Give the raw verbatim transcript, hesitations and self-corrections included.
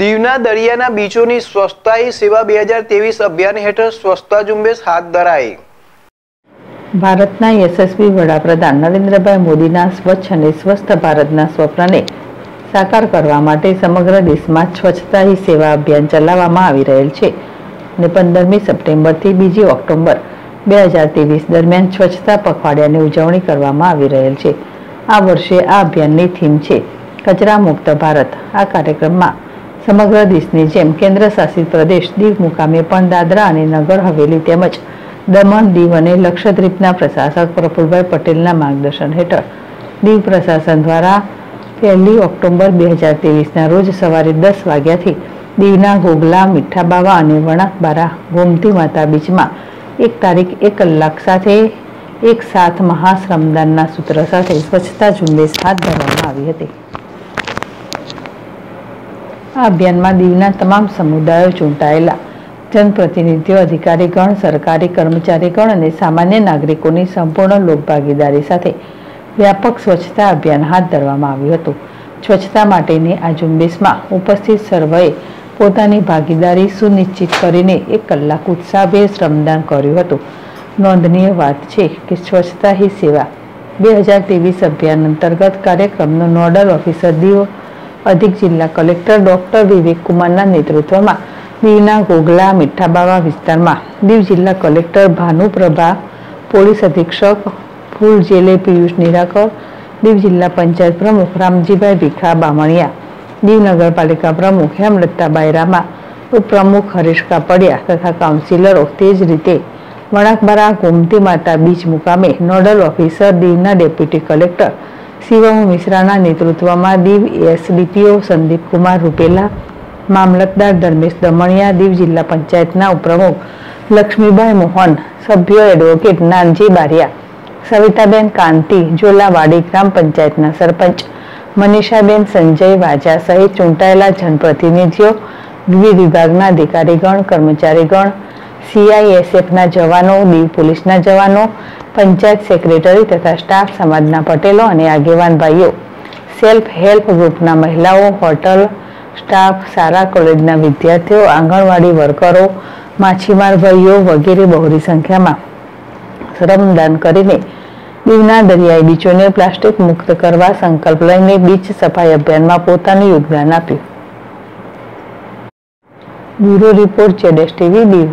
દીવના દરિયાના બીચોની સ્વચ્છતાની સેવા બે હજાર ત્રેવીસ અભિયાન હેઠળ સ્વચ્છતા ઝુંબેશ હાથ ધરાઈ। ભારતના યશસ્વી વડાપ્રધાન નરેન્દ્રભાઈ મોદીના સ્વચ્છ અને સ્વસ્થ ભારતના સ્વપ્નને સાકાર કરવા માટે સમગ્ર દેશમાં સ્વચ્છતાની સેવા અભિયાન ચલાવવામાં આવી રહેલ છે અને પંદરમી સપ્ટેમ્બરથી બીજી ઓક્ટોબર બે હજાર ત્રેવીસ દરમિયાન સ્વચ્છતા પખવાડિયાની ઉજવણી કરવામાં આવી રહેલ છે। આ વર્ષે આ અભિયાનની થીમ છે કચરા મુક્ત ભારત। આ કાર્યક્રમમાં समग्र देशनी जेम केंद्र शासित प्रदेश दीव मुकामे पण दादरा अने नगर हवेली तेमज दमण दीव अने लक्षद्वीपना प्रशासक प्रफुल्लभाई पटेलना मार्गदर्शन हेठळ दीव प्रशासन द्वारा पहली ऑक्टोबर બે હજાર ત્રેવીસ ना रोज सवारे दस वाग्याथी दीवना घोगला मीठाबावा अने वणाकबारा गोमती माता बीचमां एक तारीख एक कलाक साथे एक साथ महाश्रमदानना सूत्र साथे स्वच्छता झुंबेश हाथ धरवामां आवी हती। आ अभियान में दीवना तमाम समुदायों चूंटायेला जनप्रतिनिधिओ अधिकारीगण सरकारी कर्मचारीगण अने सामान्य नागरिकोनी संपूर्ण लोकभागीदारी साथे व्यापक स्वच्छता अभियान हाथ धरवामां आव्युं हतुं। स्वच्छता माटेनी आ झुंबेशमां उपस्थित सर्वे पोतानी भागीदारी सुनिश्चित करीने एक कलाक उत्साहभेर श्रमदान कर्युं हतुं। नोंधनीय वात छे के स्वच्छता ही सेवा બે હજાર ત્રેવીસ अभियान अंतर्गत कार्यक्रमनो नोडल ऑफिसर दीव अधिक जिला कलेक्टर डॉक्टर विवेक कुमार नेतृत्व में दीवना गोगला मीठाबावा विस्तार में दीव जिला कलेक्टर भानुप्रभा पुलिस अधीक्षक फूल जेले पीयूष निराकर दीव जिला पंचायत प्रमुख रामजीभाई भीखा बामणिया दीव नगरपालिका प्रमुख हेमलताबाई रामा उपप्रमुख हरीश कापड़िया तथा काउंसिलरो तेज रीते वणाकबारा गोमती माता बीच मुकामे नोडल ऑफिसर दीवना डेप्यूटी कलेक्टर शिवम मिश्राना नेतृत्व में दीव एसडीपीओ संदीप कुमार रुपेला मामलतदार धर्मेश दमणिया दीव जिला पंचायतना उपप्रमुख लक्ष्मीबाई मोहन सभ्य एडवोकेट नानजी बारिया सविताबेन कांति जोलावाड़ी ग्राम पंचायतना सरपंच मनीषाबेन संजय वाजा सहित चूंटायेला जनप्रतिनिधिओ विविध विभागना अधिकारीगण कर्मचारीगण सीआईएसएफना जवानों दीव पुलिसना जवानों पंचायत सेक्रेटरी तथा स्टाफ समाजना पटेलों अने आगेवान भाईओ सेल्फ हेल्प ग्रुपना महिलाओं होटल स्टाफ सारा कॉलेजना विद्यार्थीओ आंगणवाड़ी वर्करो माछीमार भाईओ वगैरे बहुरी संख्या में श्रमदान करीने दीवना दरियाई बीचोने प्लास्टिक मुक्त करवा संकल्प लईने बीच सफाई अभियान में पोतानुं योगदान आप्युं। ब्यूरो रिपोर्ट जेडेस टीवी दीव।